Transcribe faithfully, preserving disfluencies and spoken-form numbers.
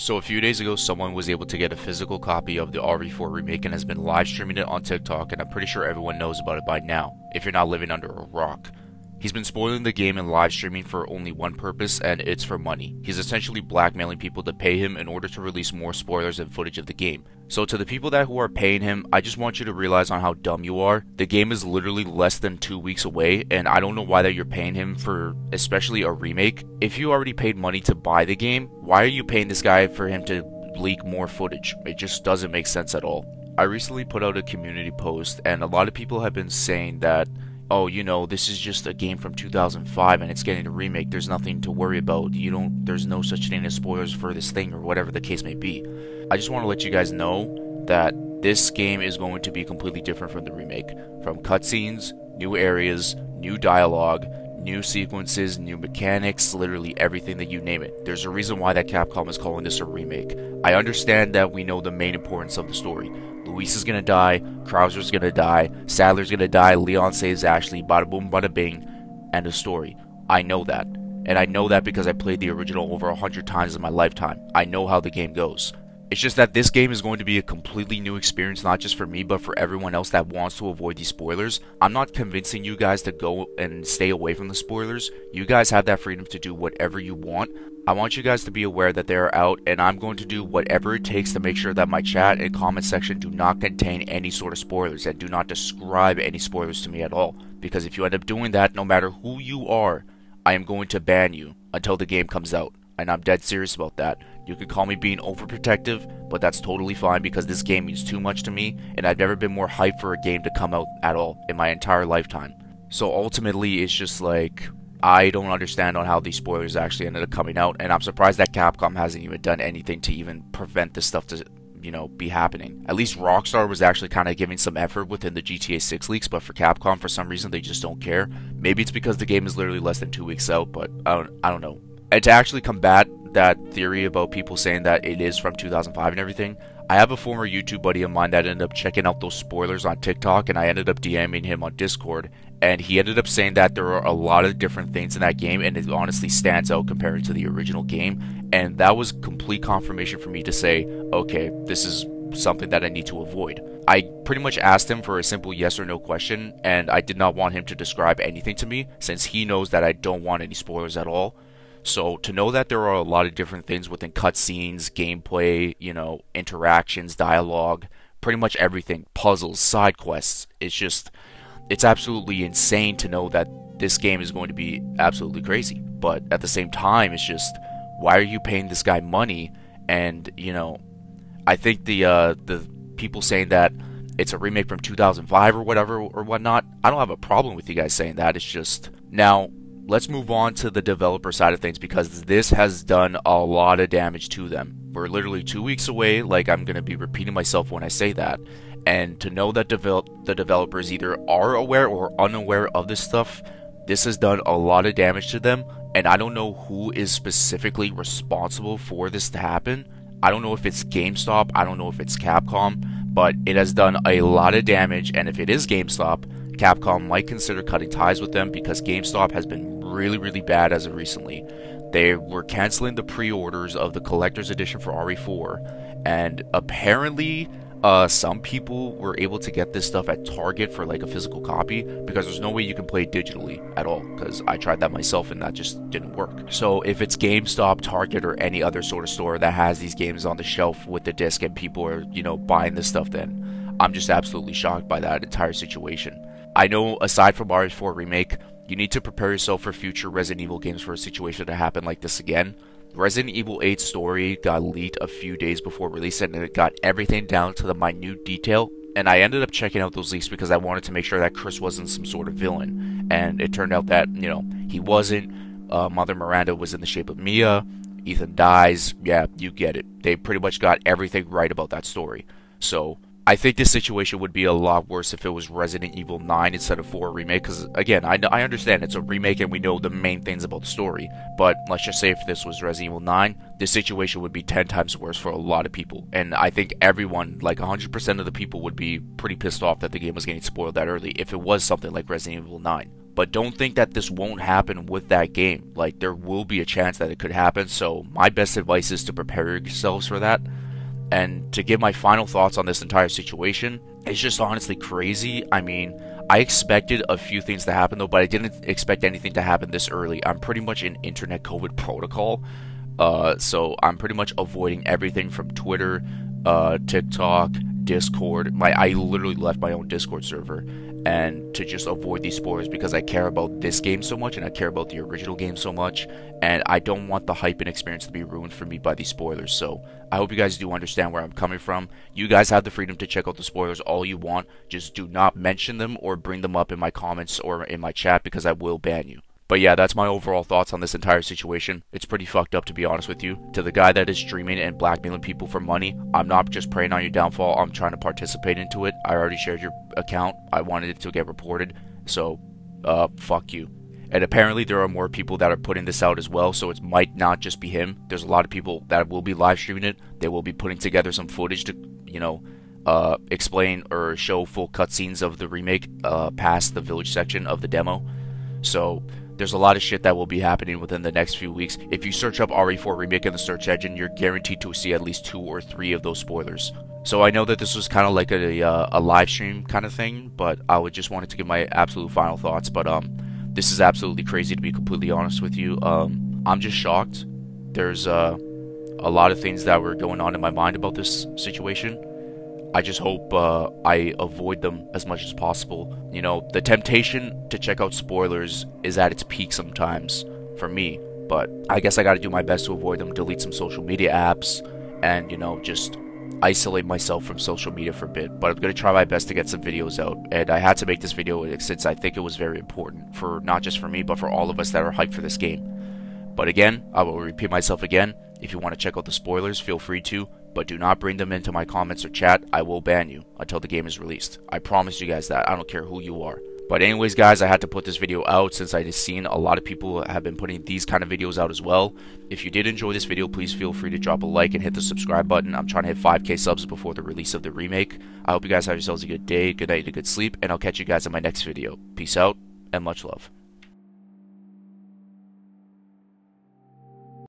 So a few days ago, someone was able to get a physical copy of the R E four remake and has been live streaming it on TikTok, and I'm pretty sure everyone knows about it by now, if you're not living under a rock. He's been spoiling the game and live streaming for only one purpose, and it's for money. He's essentially blackmailing people to pay him in order to release more spoilers and footage of the game. So to the people that who are paying him, I just want you to realize on how dumb you are. The game is literally less than two weeks away, and I don't know why that you're paying him for especially a remake. If you already paid money to buy the game, why are you paying this guy for him to leak more footage? It just doesn't make sense at all. I recently put out a community post, and a lot of people have been saying that, oh, you know, this is just a game from two thousand five and it's getting a remake, there's nothing to worry about, you don't, there's no such thing as spoilers for this thing, or whatever the case may be. I just want to let you guys know that this game is going to be completely different from the remake. From cutscenes, new areas, new dialogue, new sequences, new mechanics, literally everything that you name it. There's a reason why that Capcom is calling this a remake. I understand that we know the main importance of the story. Luis is gonna die, Krauser's gonna die, Sadler's gonna die, Leon saves Ashley, bada boom, bada bing, and a story. I know that. And I know that because I played the original over a hundred times in my lifetime. I know how the game goes. It's just that this game is going to be a completely new experience, not just for me, but for everyone else that wants to avoid these spoilers. I'm not convincing you guys to go and stay away from the spoilers. You guys have that freedom to do whatever you want. I want you guys to be aware that they are out, and I'm going to do whatever it takes to make sure that my chat and comment section do not contain any sort of spoilers, and do not describe any spoilers to me at all. Because if you end up doing that, no matter who you are, I am going to ban you until the game comes out. And I'm dead serious about that. You could call me being overprotective, but that's totally fine because this game means too much to me, and I've never been more hyped for a game to come out at all in my entire lifetime. So ultimately, it's just like, I don't understand on how these spoilers actually ended up coming out, and I'm surprised that Capcom hasn't even done anything to even prevent this stuff to, you know, be happening. At least Rockstar was actually kind of giving some effort within the G T A six leaks, but for Capcom, for some reason, they just don't care. Maybe it's because the game is literally less than two weeks out, but I don't, I don't know. And to actually combat that theory about people saying that it is from two thousand five and everything, I have a former YouTube buddy of mine that ended up checking out those spoilers on TikTok, and I ended up DMing him on Discord, and he ended up saying that there are a lot of different things in that game, and it honestly stands out compared to the original game, and that was complete confirmation for me to say, okay, this is something that I need to avoid. I pretty much asked him for a simple yes or no question, and I did not want him to describe anything to me, since he knows that I don't want any spoilers at all. So to know that there are a lot of different things within cutscenes, gameplay, you know, interactions, dialogue, pretty much everything, puzzles, side quests, it's just, it's absolutely insane to know that this game is going to be absolutely crazy. But at the same time, it's just, why are you paying this guy money? And, you know, I think the, uh, the people saying that it's a remake from two thousand five or whatever or whatnot, I don't have a problem with you guys saying that. It's just, now, let's move on to the developer side of things, because this has done a lot of damage to them. We're literally two weeks away, like I'm going to be repeating myself when I say that. And to know that develop the developers either are aware or unaware of this stuff, this has done a lot of damage to them. And I don't know who is specifically responsible for this to happen. I don't know if it's GameStop, I don't know if it's Capcom, but it has done a lot of damage. And if it is GameStop, Capcom might consider cutting ties with them, because GameStop has been really really bad as of recently. They were canceling the pre-orders of the collector's edition for R E four, and apparently uh, some people were able to get this stuff at Target for like a physical copy, because there's no way you can play it digitally at all, because I tried that myself and that just didn't work. So if it's GameStop, Target, or any other sort of store that has these games on the shelf with the disc and people are, you know, buying this stuff, then I'm just absolutely shocked by that entire situation. I know aside from R E four Remake, you need to prepare yourself for future Resident Evil games for a situation to happen like this again. Resident Evil eight's story got leaked a few days before release, and it got everything down to the minute detail. And I ended up checking out those leaks because I wanted to make sure that Chris wasn't some sort of villain. And it turned out that, you know, he wasn't. Uh, Mother Miranda was in the shape of Mia. Ethan dies. Yeah, you get it. They pretty much got everything right about that story. So I think this situation would be a lot worse if it was Resident Evil nine instead of four Remake, because again, I, I understand it's a remake and we know the main things about the story, but let's just say if this was Resident Evil nine, this situation would be ten times worse for a lot of people, and I think everyone, like one hundred percent of the people, would be pretty pissed off that the game was getting spoiled that early if it was something like Resident Evil nine. But don't think that this won't happen with that game. Like, there will be a chance that it could happen. So my best advice is to prepare yourselves for that. And to give my final thoughts on this entire situation, it's just honestly crazy. I mean, I expected a few things to happen, though, but I didn't expect anything to happen this early. I'm pretty much in internet COVID protocol. Uh, so I'm pretty much avoiding everything from Twitter, uh, TikTok, Discord. My I literally left my own Discord server, and to just avoid these spoilers, because I care about this game so much and I care about the original game so much, and I don't want the hype and experience to be ruined for me by these spoilers. So I hope you guys do understand where I'm coming from. You guys have the freedom to check out the spoilers all you want, just do not mention them or bring them up in my comments or in my chat, because I will ban you. But yeah, that's my overall thoughts on this entire situation. It's pretty fucked up, to be honest with you. To the guy that is streaming and blackmailing people for money, I'm not just preying on your downfall, I'm trying to participate into it. I already shared your account, I wanted it to get reported, so, uh, fuck you. And apparently there are more people that are putting this out as well, so it might not just be him. There's a lot of people that will be live streaming it, they will be putting together some footage to, you know, uh, explain or show full cutscenes of the remake, uh, past the village section of the demo. So, there's a lot of shit that will be happening within the next few weeks. If you search up R E four Remake in the search engine, you're guaranteed to see at least two or three of those spoilers. So I know that this was kind of like a, uh, a live stream kind of thing, but I would just wanted to give my absolute final thoughts. But um, this is absolutely crazy, to be completely honest with you. Um, I'm just shocked. There's uh, a lot of things that were going on in my mind about this situation. I just hope uh, I avoid them as much as possible. You know, the temptation to check out spoilers is at its peak sometimes for me, but I guess I gotta do my best to avoid them, delete some social media apps, and, you know, just isolate myself from social media for a bit. But I'm gonna try my best to get some videos out, and I had to make this video since I think it was very important, for not just for me, but for all of us that are hyped for this game. But again, I will repeat myself again, if you want to check out the spoilers, feel free to, but do not bring them into my comments or chat. I will ban you until the game is released. I promise you guys that. I don't care who you are. But anyways, guys, I had to put this video out since I just seen a lot of people have been putting these kind of videos out as well. If you did enjoy this video, please feel free to drop a like and hit the subscribe button. I'm trying to hit five K subs before the release of the remake. I hope you guys have yourselves a good day, good night, and a good sleep, and I'll catch you guys in my next video. Peace out, and much love.